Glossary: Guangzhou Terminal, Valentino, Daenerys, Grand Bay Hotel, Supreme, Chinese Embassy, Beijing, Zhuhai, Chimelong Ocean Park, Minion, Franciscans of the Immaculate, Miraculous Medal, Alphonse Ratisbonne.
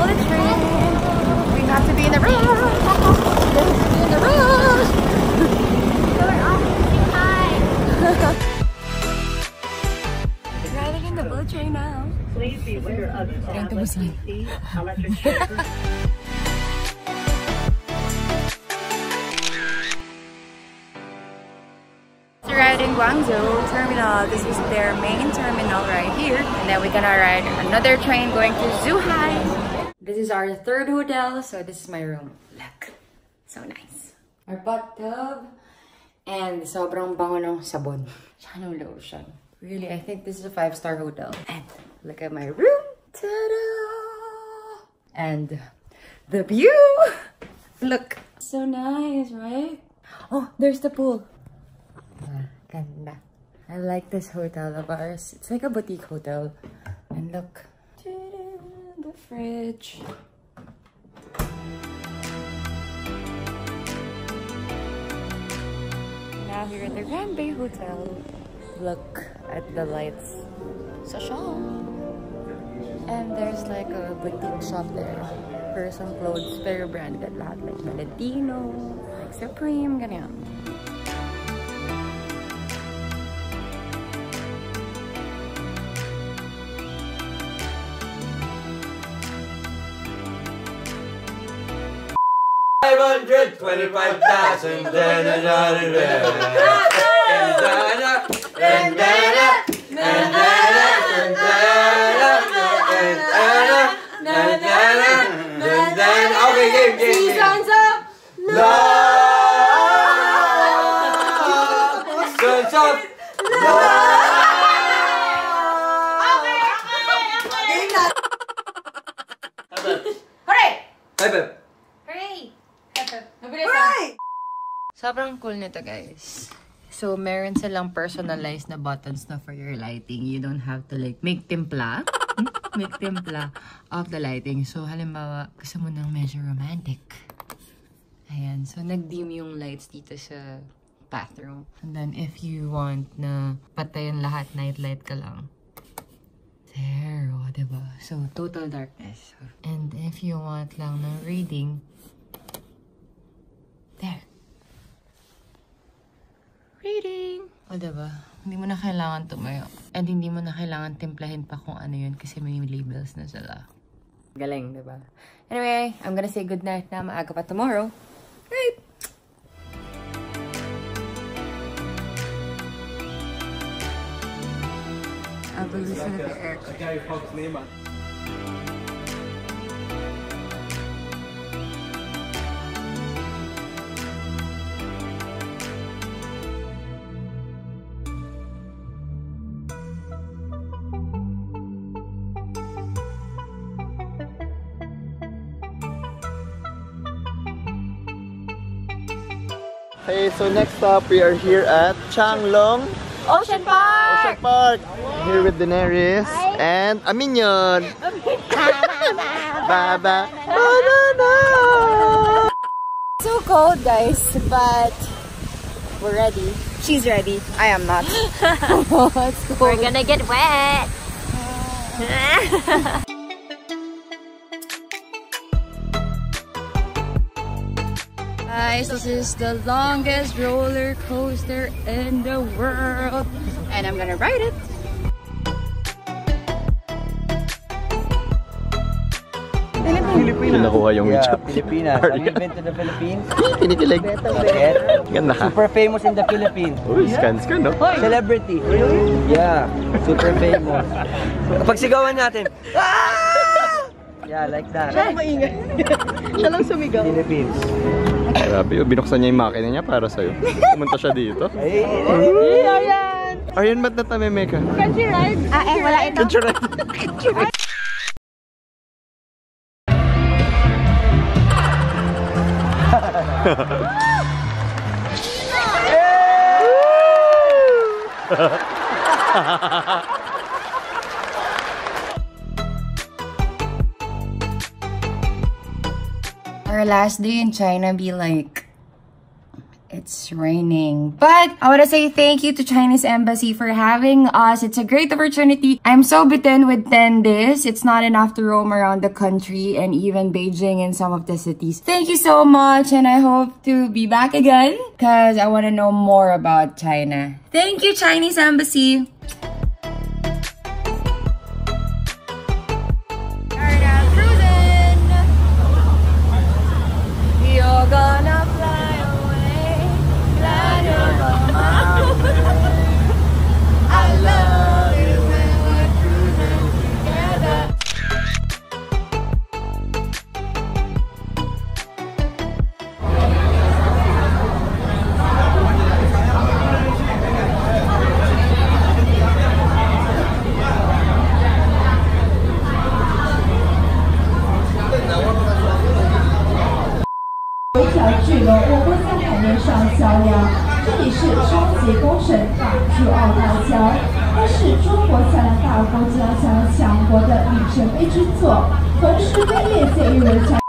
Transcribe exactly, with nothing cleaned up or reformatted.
bullet train. We got to be in the room. We got to be in the room. We're off to Zhuhai. Riding in the bullet train now. Please beware of the electric shockers. In Guangzhou Terminal. This is their main terminal right here. And then we're gonna ride another train going to Zhuhai. This is our third hotel, so this is my room. Look, so nice. Our bathtub and sobrang bango ng sabon. Chimelong lotion. Really, I think this is a five-star hotel. And look at my room. Ta-da! And the view. Look, so nice, right? Oh, there's the pool. Ganda. I like this hotel of ours. It's like a boutique hotel. And look. The fridge. Now we're at the Grand Bay Hotel. Look at the lights. Sashal. And there's like a boutique shop there. Person clothes, very branded lahat. Like Valentino, like Supreme, ganyan. five hundred twenty-five thousand. Okay, game, game, game. Sobrang cool nito, guys. So, meron silang personalized na buttons na for your lighting. You don't have to like make timpla. Make timpla of the lighting. So, halimbawa, gusto mo ng medyo romantic. Ayan. So, nag-dim yung lights dito sa bathroom. And then, if you want na patayin lahat, nightlight ka lang. There. O, diba? So, total darkness. And if you want lang na reading, there. Reading! O diba? Hindi mo na kailangan tumayo. And hindi mo na kailangan timplahin pa kung ano yun kasi may labels na sila. Galing, diba? Anyway, I'm gonna say goodnight na. Maaga pa tomorrow. Right! I'll be listening to the aircraft. Hey, so next stop we are here at Chimelong Ocean Park. Ocean Park. Here with Daenerys and a Minion. Baba. Banana. So cold, guys, but we're ready. She's ready. I am not. We're gonna get wet. Guys, this is the longest roller coaster in the world, and I'm gonna ride it. Philippines. Nakuha yung yeah, Pilipinas. Have you been to the Philippines? Kinikilig. Ganda ka. Super famous in the Philippines. Uy, scan scan, no? Celebrity. Really? Yeah, super famous. Pagsigawan natin. Yeah, like that. Siya maingay. Siya lang sumigaw. Philippines. Grabe, binuksan niya yung makina niya para sa'yo. Pumunta siya dito. Ay, ayan! Ayan, ba't natameme ka? Can she ride? Ah, eh, wala ito. Can she ride? Can she ride? Our last day in China be like, it's it's raining. But I want to say thank you to Chinese Embassy for having us. It's a great opportunity. I'm so bitten with ten days. It's not enough to roam around the country and even Beijing and some of the cities. Thank you so much, and I hope to be back again because I want to know more about China. Thank you, Chinese Embassy. It's